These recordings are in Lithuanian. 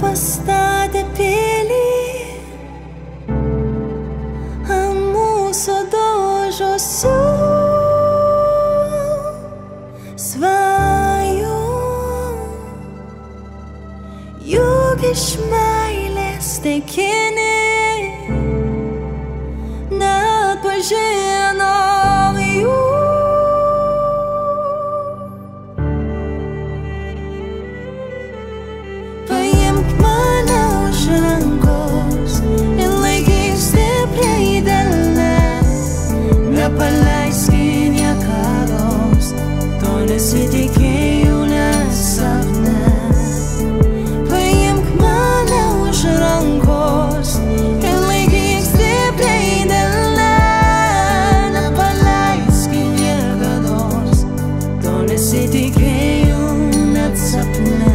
pastatė pilį, ant mūsų daužosi svajų, juk iš meilės tekini, neatpažinom jų. Nesitikėjau, nesapne. Paimk mane už rankos ir laikyk stipriai delne. Nepaleisk niekados, to nesitikėjau net sapne.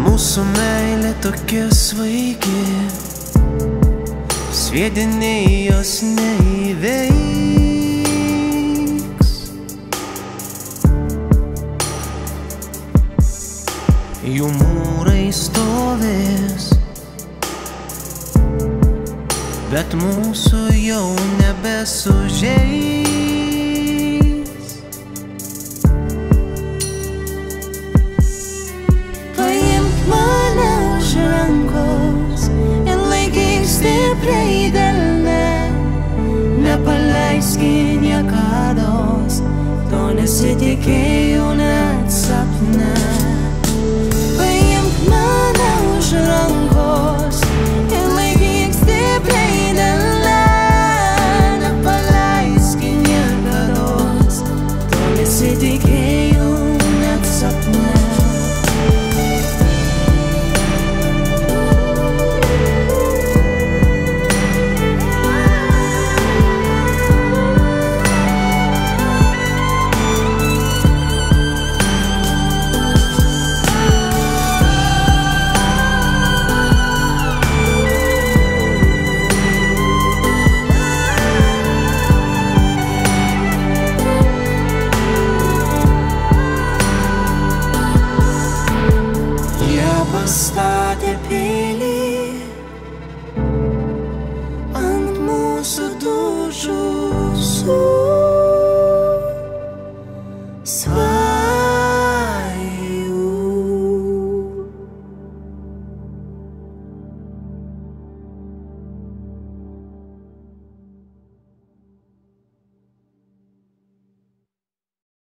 Mūsų meilė tokia svaigi, sviediniai jos neįveiks. Jų mūrai stovės, bet mūsų jau nebesužeis. Nepaleisk niekados, to nesitikėjau net sapne. Paimk mane už rankos ir laikyk stipriai delne. Nepaleisk niekados, to nesitikėjau.